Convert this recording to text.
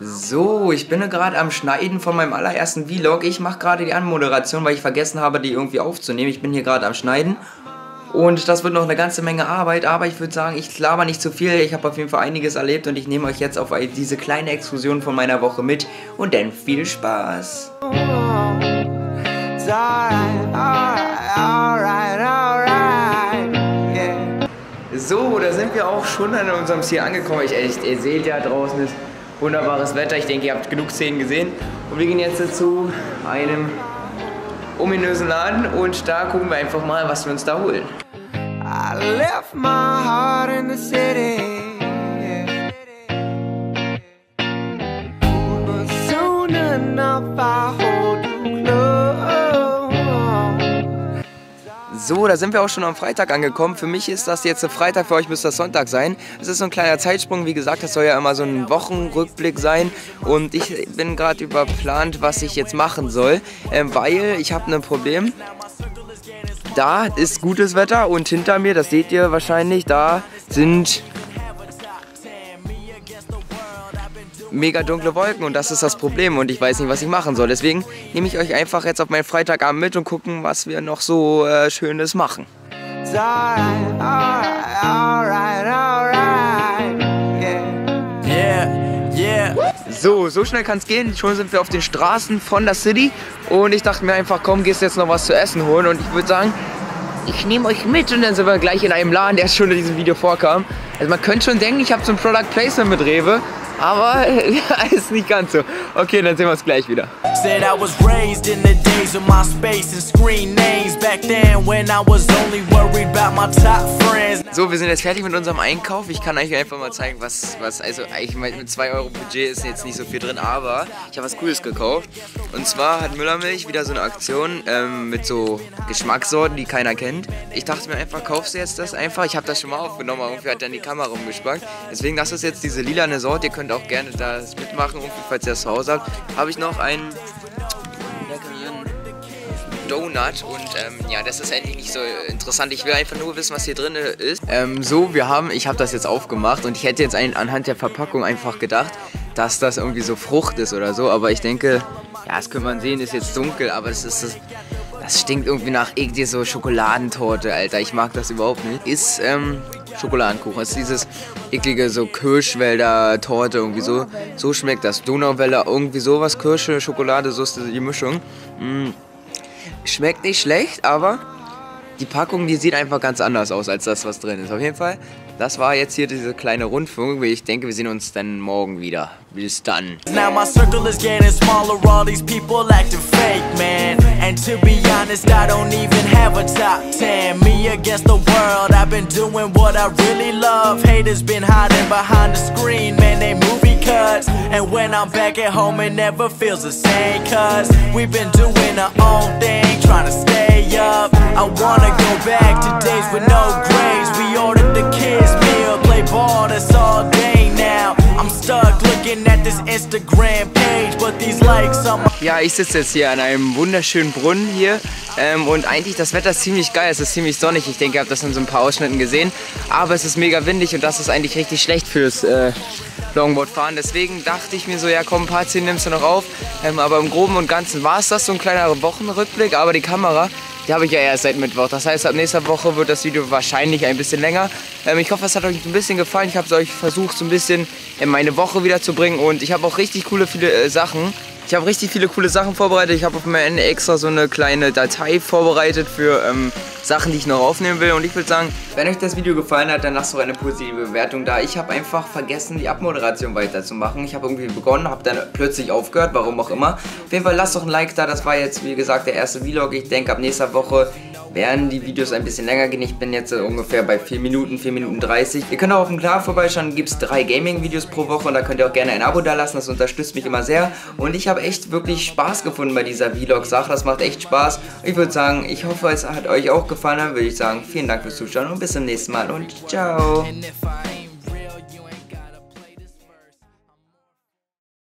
So, ich bin gerade am Schneiden von meinem allerersten Vlog. Ich mache gerade die Anmoderation, weil ich vergessen habe, die irgendwie aufzunehmen. Ich bin hier gerade am Schneiden. Und das wird noch eine ganze Menge Arbeit. Aber ich würde sagen, ich laber nicht zu viel. Ich habe auf jeden Fall einiges erlebt. Und ich nehme euch jetzt auf diese kleine Exkursion von meiner Woche mit. Und dann viel Spaß. So, da sind wir auch schon an unserem Ziel angekommen. Ihr seht ja, draußen ist wunderbares Wetter. Ich denke, ihr habt genug Szenen gesehen. Und wir gehen jetzt zu einem ominösen Laden und da gucken wir einfach mal, was wir uns da holen. So, da sind wir auch schon am Freitag angekommen. Für mich ist das jetzt ein Freitag, für euch müsste das Sonntag sein. Es ist so ein kleiner Zeitsprung, wie gesagt, das soll ja immer so ein Wochenrückblick sein. Und ich bin gerade überplant, was ich jetzt machen soll, weil ich habe ein Problem. Da ist gutes Wetter und hinter mir, das seht ihr wahrscheinlich, da sind mega dunkle Wolken und das ist das Problem und ich weiß nicht, was ich machen soll. Deswegen nehme ich euch einfach jetzt auf meinen Freitagabend mit und gucken, was wir noch so Schönes machen. So, so schnell kann es gehen. Schon sind wir auf den Straßen von der City und ich dachte mir einfach, komm, gehst jetzt noch was zu essen holen und ich würde sagen, ich nehme euch mit und dann sind wir gleich in einem Laden, der schon in diesem Video vorkam. Also man könnte schon denken, ich habe so ein Product Placement mit Rewe, aber ist nicht ganz so. Okay, dann sehen wir uns gleich wieder. So, wir sind jetzt fertig mit unserem Einkauf. Ich kann euch einfach mal zeigen, was also eigentlich mit 2 Euro Budget ist jetzt nicht so viel drin, aber ich habe was Cooles gekauft. Und zwar hat Müllermilch wieder so eine Aktion mit so Geschmackssorten, die keiner kennt. Ich dachte mir einfach, kaufst du jetzt das einfach? Ich habe das schon mal aufgenommen, aber irgendwie hat dann die Kamera rumgespackt. Deswegen, das ist jetzt diese lilane Sorte. Ihr könnt auch gerne das mitmachen, falls ihr das zu Hause habt. Habe ich noch einen Donut und ja, das ist eigentlich nicht so interessant. Ich will einfach nur wissen, was hier drin ist. So, ich habe das jetzt aufgemacht und ich hätte jetzt anhand der Verpackung einfach gedacht, dass das irgendwie so Frucht ist oder so. Aber ich denke, ja, das kann man sehen, ist jetzt dunkel, aber das stinkt irgendwie nach irgendwie so Schokoladentorte, Alter. Ich mag das überhaupt nicht. Ist Schokoladenkuchen. Das ist dieses eklige so Kirschwälder-Torte irgendwie so. So schmeckt das. Donauwälder, irgendwie sowas. Kirsche, Schokolade, so ist die Mischung. Schmeckt nicht schlecht, aber die Packung, die sieht einfach ganz anders aus, als das, was drin ist. Auf jeden Fall, das war jetzt hier diese kleine Rundführung. Ich denke, wir sehen uns dann morgen wieder. Bis dann. And when I'm back at home, it never feels the same, cause we've been doing our own thing, trying to stay up. I wanna go back to days with no grades. We ordered the kids' meal, play ball, that's all day now. I'm stuck looking at this Instagram page, but these likes on my... Ja, ich sitze jetzt hier an einem wunderschönen Brunnen hier und eigentlich das Wetter ist ziemlich geil, es ist ziemlich sonnig. Ich denke, ihr habt das in so ein paar Ausschnitten gesehen, aber es ist mega windig und das ist eigentlich richtig schlecht fürs Longboard fahren. Deswegen dachte ich mir so, ja komm, ein paar Szenen nimmst du noch auf. Aber im Groben und Ganzen war es das, so ein kleiner Wochenrückblick. Aber die Kamera, die habe ich ja erst seit Mittwoch. Das heißt, ab nächster Woche wird das Video wahrscheinlich ein bisschen länger. Ich hoffe, es hat euch ein bisschen gefallen. Ich habe es euch versucht, so ein bisschen in meine Woche wiederzubringen. Und ich habe auch richtig viele Sachen. Ich habe richtig viele coole Sachen vorbereitet. Ich habe auf meinem Ende extra so eine kleine Datei vorbereitet für Sachen, die ich noch aufnehmen will. Und ich würde sagen, wenn euch das Video gefallen hat, dann lasst doch eine positive Bewertung da. Ich habe einfach vergessen, die Abmoderation weiterzumachen. Ich habe irgendwie begonnen, habe dann plötzlich aufgehört, warum auch immer. Auf jeden Fall lasst doch ein Like da. Das war jetzt, wie gesagt, der erste Vlog. Ich denke, ab nächster Woche werden die Videos ein bisschen länger gehen. Ich bin jetzt ungefähr bei 4 Minuten 30. Ihr könnt auch auf dem Klab vorbeischauen, gibt es 3 Gaming-Videos pro Woche und da könnt ihr auch gerne ein Abo da lassen, das unterstützt mich immer sehr und ich habe echt wirklich Spaß gefunden bei dieser Vlog-Sache, das macht echt Spaß. Ich würde sagen, ich hoffe, es hat euch auch gefallen, dann würde ich sagen, vielen Dank fürs Zuschauen und bis zum nächsten Mal und ciao!